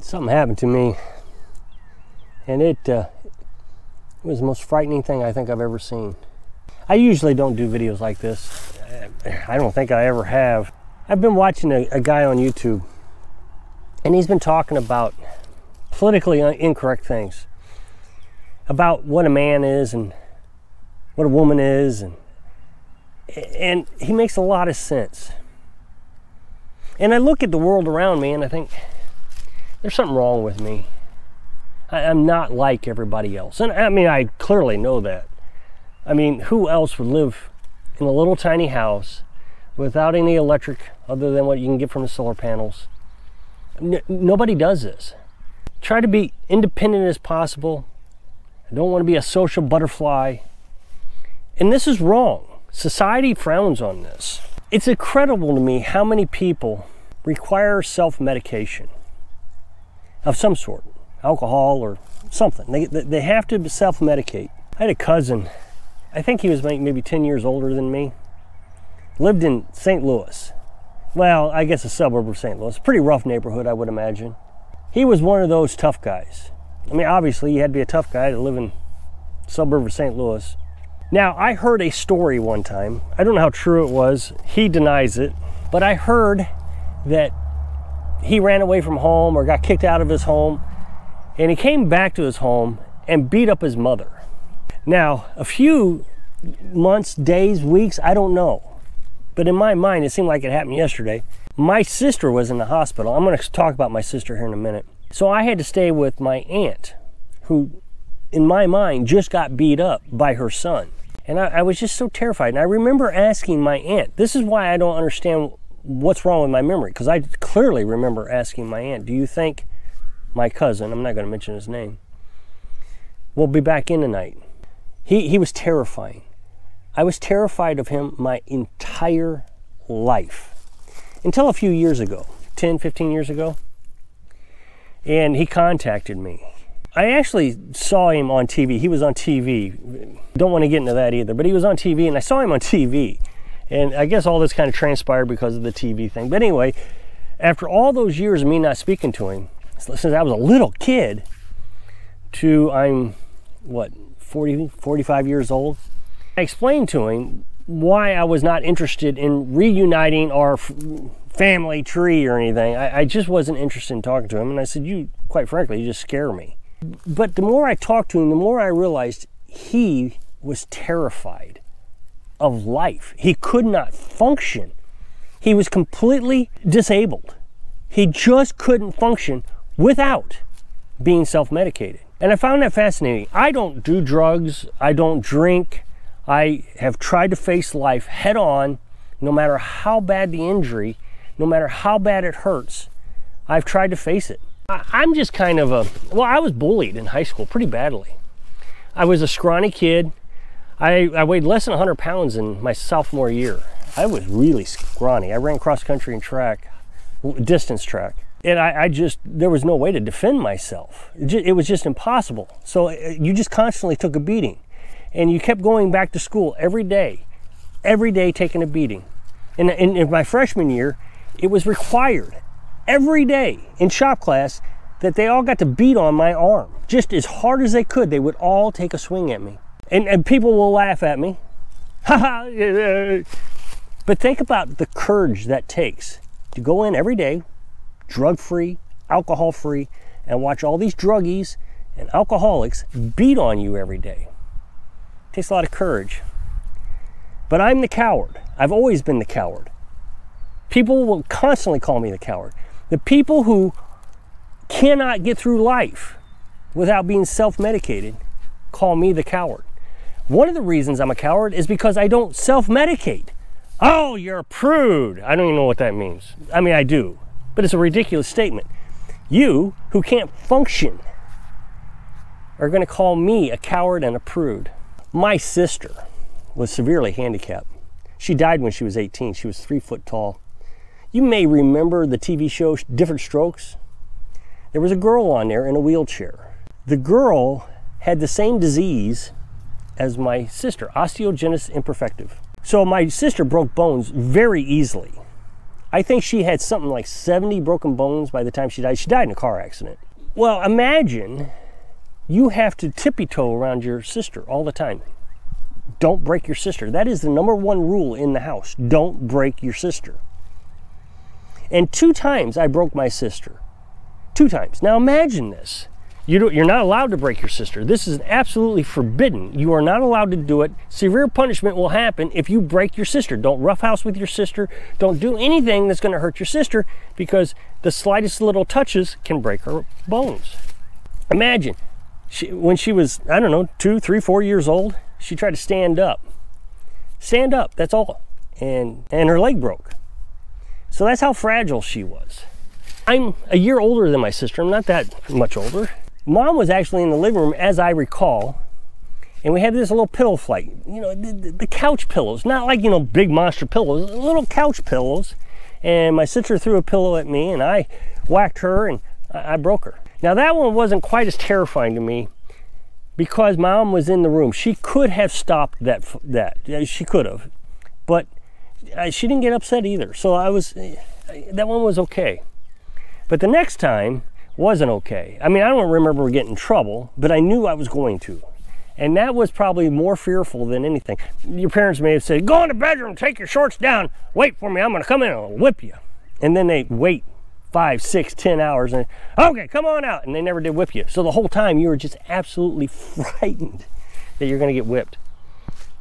something happened to me, and it was the most frightening thing I think I've ever seen. I usually don't do videos like this. I don't think I ever have. I've been watching a guy on YouTube, and he's been talking about politically incorrect things, about what a man is and what a woman is, and he makes a lot of sense. And I look at the world around me and I think, there's something wrong with me. I'm not like everybody else. And I mean, I clearly know that. I mean, who else would live in a little tiny house without any electric other than what you can get from the solar panels? Nobody does this. Try to be independent as possible. I don't want to be a social butterfly. And this is wrong. Society frowns on this. It's incredible to me how many people require self-medication of some sort, alcohol or something. They have to self-medicate. I had a cousin, I think he was maybe 10 years older than me, lived in St. Louis. Well, I guess a suburb of St. Louis, pretty rough neighborhood, I would imagine. He was one of those tough guys. I mean, obviously you had to be a tough guy to live in a suburb of St. Louis. Now, I heard a story one time. I don't know how true it was. He denies it. But I heard that he ran away from home or got kicked out of his home. And he came back to his home and beat up his mother. Now, a few months, days, weeks, I don't know. But in my mind, it seemed like it happened yesterday. My sister was in the hospital. I'm going to talk about my sister here in a minute. So I had to stay with my aunt, who, in my mind, just got beat up by her son. And I was just so terrified. And I remember asking my aunt, this is why I don't understand what's wrong with my memory, because I clearly remember asking my aunt, do you think my cousin, I'm not going to mention his name, will be back in tonight? He was terrifying. I was terrified of him my entire life, until a few years ago, 10, 15 years ago. And he contacted me. I actually saw him on TV. He was on TV. Don't want to get into that either, but he was on TV, and I saw him on TV. And I guess all this kind of transpired because of the TV thing. But anyway, after all those years of me not speaking to him, since I was a little kid, to I'm, what, 40, 45 years old, I explained to him why I was not interested in reuniting our family tree or anything. I just wasn't interested in talking to him. And I said, you, quite frankly, you just scare me. But the more I talked to him, the more I realized he was terrified of life. He could not function. He was completely disabled. He just couldn't function without being self-medicated. And I found that fascinating. I don't do drugs. I don't drink. I have tried to face life head on, no matter how bad the injury, no matter how bad it hurts. I've tried to face it. I'm just kind of well, I was bullied in high school pretty badly. I was a scrawny kid. I weighed less than 100 pounds in my sophomore year. I was really scrawny. I ran cross country and track, distance track. And I just, there was no way to defend myself. It was just impossible. So you just constantly took a beating. And you kept going back to school every day taking a beating. And in my freshman year, it was required every day in shop class that they all got to beat on my arm just as hard as they could. They would all take a swing at me, and people will laugh at me, but think about the courage that takes to go in every day, drug-free, alcohol-free, and watch all these druggies and alcoholics beat on you every day. It takes a lot of courage. But I'm the coward. I've always been the coward. People will constantly call me the coward. The people who cannot get through life without being self-medicated call me the coward. One of the reasons I'm a coward is because I don't self-medicate. Oh, you're a prude. I don't even know what that means. I mean, I do, but it's a ridiculous statement. You, who can't function, are going to call me a coward and a prude. My sister was severely handicapped. She died when she was 18. She was 3 foot tall. You may remember the TV show Different Strokes. There was a girl on there in a wheelchair. The girl had the same disease as my sister, osteogenesis imperfecta. So my sister broke bones very easily. I think she had something like 70 broken bones by the time she died. She died in a car accident. Well, imagine you have to tippy-toe around your sister all the time. Don't break your sister. That is the #1 rule in the house. Don't break your sister. And 2 times I broke my sister. 2 times. Now imagine this. You're not allowed to break your sister. This is absolutely forbidden. You are not allowed to do it. Severe punishment will happen if you break your sister. Don't roughhouse with your sister. Don't do anything that's going to hurt your sister, because the slightest little touches can break her bones. Imagine, when she was, I don't know, 2, 3, 4 years old, she tried to stand up. Stand up, that's all. And her leg broke. So that's how fragile she was. I'm a year older than my sister. I'm not that much older. Mom was actually in the living room, as I recall, and we had this little pillow fight. You know, the couch pillows, not like, you know, big monster pillows, little couch pillows. And my sister threw a pillow at me, and I whacked her, and I broke her. Now that one wasn't quite as terrifying to me because Mom was in the room. She could have stopped that. She could have, but she didn't get upset either. So that one was okay. But the next time wasn't okay. I mean, I don't remember getting in trouble, but I knew I was going to. And that was probably more fearful than anything. Your parents may have said, go in the bedroom, take your shorts down, wait for me, I'm gonna come in and I'll whip you. And then they wait 5, 6, 10 hours and, okay, come on out. And they never did whip you. So the whole time you were just absolutely frightened that you're gonna get whipped.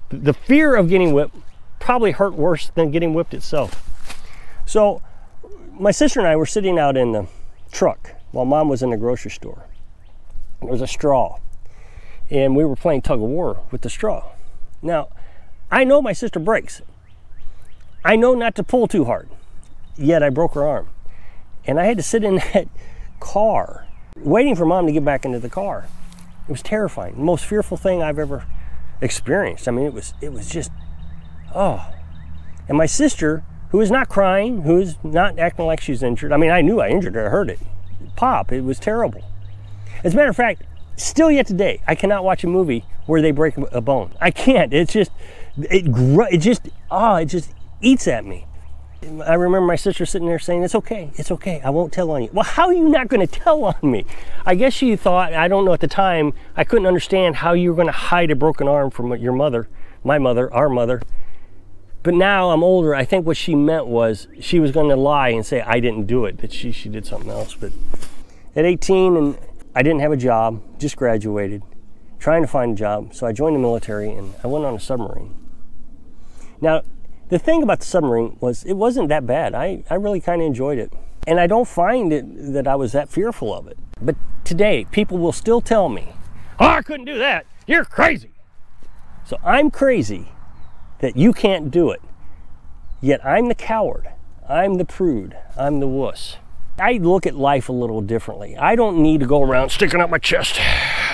The fear of getting whipped probably hurt worse than getting whipped itself. So my sister and I were sitting out in the truck while Mom was in the grocery store. There was a straw, and we were playing tug of war with the straw. Now, I know my sister breaks. I know not to pull too hard, yet I broke her arm. And I had to sit in that car, waiting for Mom to get back into the car. It was terrifying, the most fearful thing I've ever experienced. I mean, it was just, oh. And my sister, who is not crying, who is not acting like she's injured. I mean, I knew I injured her, I heard it pop, it was terrible. As a matter of fact, still yet today, I cannot watch a movie where they break a bone. I can't, it's just, it just eats at me. I remember my sister sitting there saying, it's okay, I won't tell on you. Well, how are you not gonna tell on me? I guess she thought, I don't know, at the time, I couldn't understand how you were gonna hide a broken arm from your mother, my mother, our mother. But now I'm older, I think what she meant was she was gonna lie and say I didn't do it, that she did something else. But at 18, and I didn't have a job, just graduated, trying to find a job, so I joined the military and I went on a submarine. Now, the thing about the submarine was it wasn't that bad. I really kind of enjoyed it. And I don't find it that I was that fearful of it. But today, people will still tell me, oh, I couldn't do that, you're crazy. So I'm crazy that you can't do it. Yet I'm the coward, I'm the prude, I'm the wuss. I look at life a little differently. I don't need to go around sticking out my chest.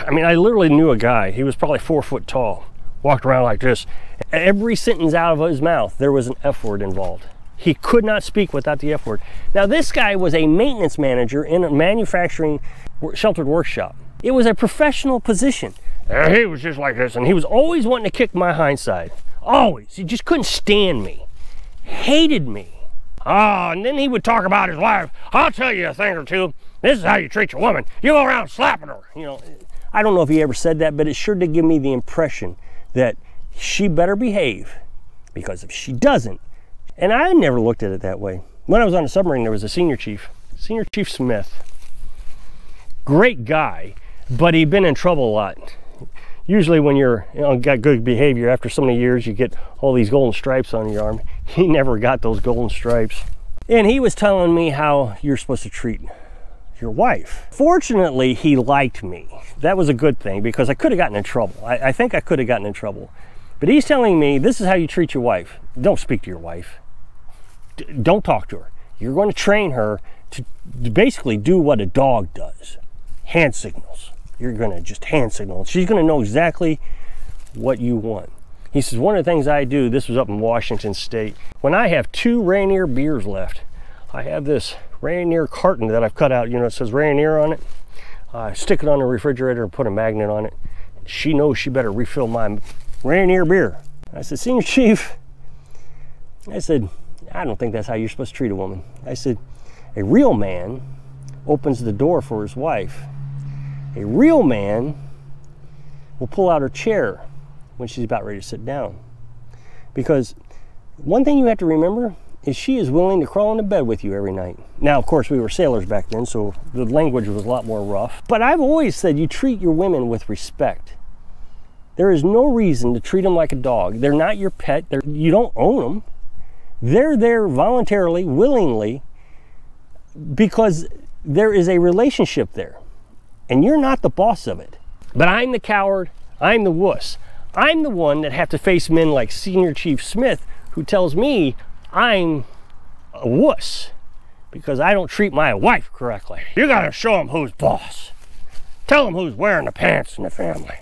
I mean, I literally knew a guy, he was probably 4 foot tall, walked around like this. Every sentence out of his mouth, there was an F word involved. He could not speak without the F word. Now this guy was a maintenance manager in a manufacturing sheltered workshop. It was a professional position. And he was just like this, and he was always wanting to kick my hindside. Always. He just couldn't stand me. Hated me. Oh, and then he would talk about his wife. I'll tell you a thing or two. This is how you treat your woman. You go around slapping her. You know, I don't know if he ever said that, but it sure did give me the impression that she better behave, because if she doesn't, and I never looked at it that way. When I was on a submarine, there was a Senior Chief Smith. Great guy, but he'd been in trouble a lot. Usually when you're, you know, got good behavior, after so many years you get all these golden stripes on your arm. He never got those golden stripes. And he was telling me how you're supposed to treat your wife. Fortunately, he liked me. That was a good thing, because I could have gotten in trouble. I think I could have gotten in trouble. But he's telling me, this is how you treat your wife. Don't speak to your wife. Don't talk to her. You're going to train her to basically do what a dog does. Hand signals. You're gonna just hand signal. She's gonna know exactly what you want. He says, one of the things I do, this was up in Washington State, when I have 2 Rainier beers left, I have this Rainier carton that I've cut out, you know, it says Rainier on it. I stick it on the refrigerator and put a magnet on it. She knows she better refill my Rainier beer. I said, Senior Chief, I said, I don't think that's how you're supposed to treat a woman. I said, a real man opens the door for his wife. A real man will pull out her chair when she's about ready to sit down. Because one thing you have to remember is she is willing to crawl into bed with you every night. Now, of course, we were sailors back then, so the language was a lot more rough. But I've always said you treat your women with respect. There is no reason to treat them like a dog. They're not your pet. You don't own them. They're there voluntarily, willingly, because there is a relationship there. And you're not the boss of it. But I'm the coward. I'm the wuss. I'm the one that have to face men like Senior Chief Smith, who tells me I'm a wuss because I don't treat my wife correctly. You gotta show them who's boss. Tell them who's wearing the pants in the family.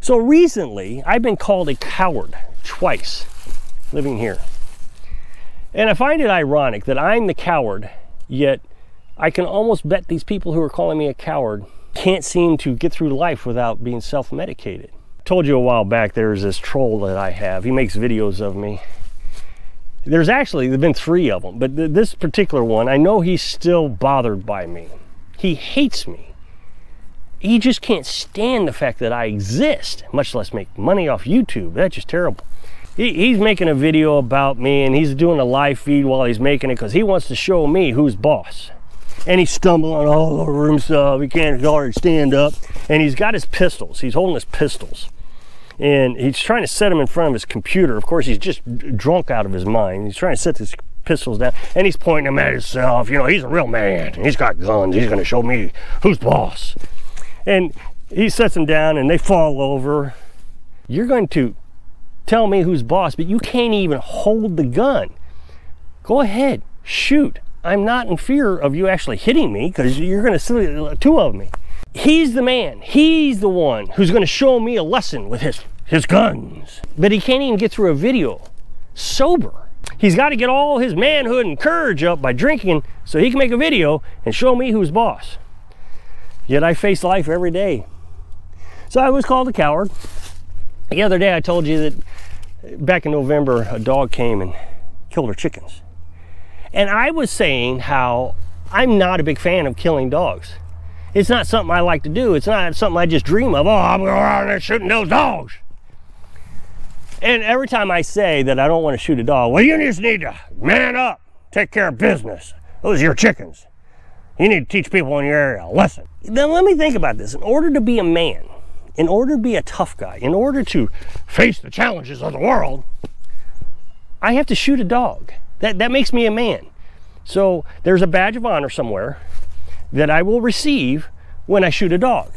So recently, I've been called a coward twice living here. And I find it ironic that I'm the coward, yet I can almost bet these people who are calling me a coward can't seem to get through life without being self-medicated. I told you a while back there's this troll that I have. He makes videos of me. There's actually, there've been three of them, but this particular one, I know he's still bothered by me. He hates me. He just can't stand the fact that I exist, much less make money off YouTube. That's just terrible. He's making a video about me, and he's doing a live feed while he's making it because he wants to show me who's boss. And he's stumbling all over himself. He can't hardly stand up. And he's got his pistols. He's holding his pistols. And he's trying to set them in front of his computer. Of course, he's just drunk out of his mind. He's trying to set his pistols down. And he's pointing them at himself. You know, he's a real man. He's got guns. He's going to show me who's boss. And he sets them down, and they fall over. You're going to tell me who's boss, but you can't even hold the gun. Go ahead. Shoot. I'm not in fear of you actually hitting me because you're going to see two of me. He's the man. He's the one who's going to show me a lesson with his guns. But he can't even get through a video sober. He's got to get all his manhood and courage up by drinking so he can make a video and show me who's boss. Yet I face life every day. So I was called a coward. The other day I told you that back in November a dog came and killed her chickens. And I was saying how I'm not a big fan of killing dogs. It's not something I like to do. It's not something I just dream of. Oh, I'm going around there shooting those dogs. And every time I say that I don't want to shoot a dog, well, you just need to man up, take care of business. Those are your chickens. You need to teach people in your area a lesson. Now, let me think about this. In order to be a man, in order to be a tough guy, in order to face the challenges of the world, I have to shoot a dog. That makes me a man. So there's a badge of honor somewhere that I will receive when I shoot a dog.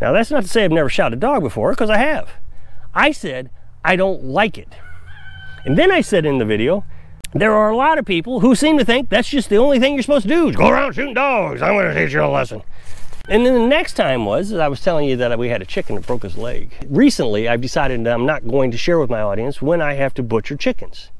Now, that's not to say I've never shot a dog before, because I have. I said, I don't like it. And then I said in the video, there are a lot of people who seem to think that's just the only thing you're supposed to do, is go around shooting dogs. I'm going to teach you a lesson. And then the next time was, I was telling you that we had a chicken that broke his leg. Recently, I've decided that I'm not going to share with my audience when I have to butcher chickens.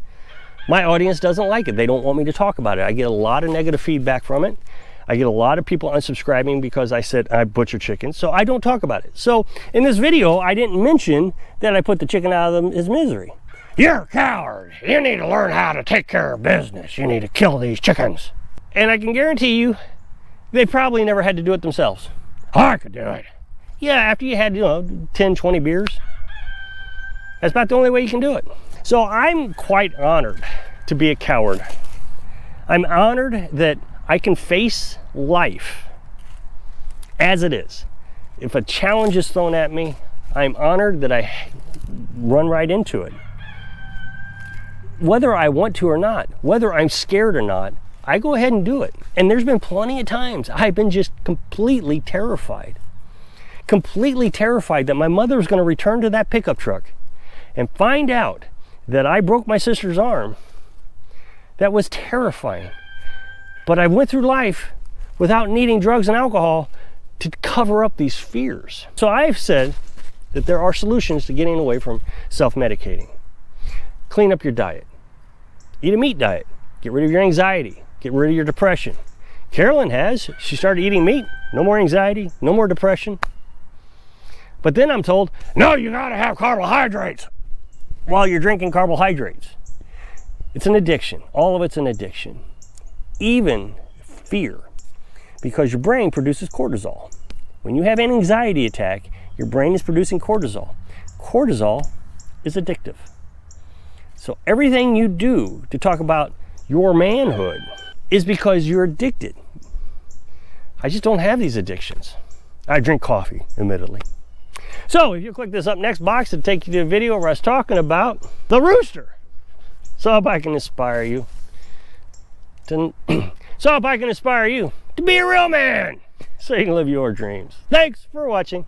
My audience doesn't like it. They don't want me to talk about it. I get a lot of negative feedback from it. I get a lot of people unsubscribing because I said I butcher chickens, so I don't talk about it. So in this video, I didn't mention that I put the chicken out of his misery. You're a coward. You need to learn how to take care of business. You need to kill these chickens. And I can guarantee you, they probably never had to do it themselves. I could do it. Yeah, after you had, 10, 20 beers. That's about the only way you can do it. So I'm quite honored to be a coward. I'm honored that I can face life as it is. If a challenge is thrown at me, I'm honored that I run right into it. Whether I want to or not, whether I'm scared or not, I go ahead and do it. And there's been plenty of times I've been just completely terrified that my mother was going to return to that pickup truck and find out that I broke my sister's arm. That was terrifying. But I went through life without needing drugs and alcohol to cover up these fears. So I've said that there are solutions to getting away from self-medicating. Clean up your diet. Eat a meat diet. Get rid of your anxiety. Get rid of your depression. Carolyn has. She started eating meat. No more anxiety. No more depression. But then I'm told, no, you gotta have carbohydrates while you're drinking carbohydrates. It's an addiction. All of it's an addiction. Even fear, because your brain produces cortisol. When you have an anxiety attack, your brain is producing cortisol. Cortisol is addictive. So everything you do to talk about your manhood is because you're addicted. I just don't have these addictions. I drink coffee, admittedly. So if you click this up next box, it'll take you to a video where I was talking about the rooster. So I hope I can inspire you to be a real man so you can live your dreams. Thanks for watching.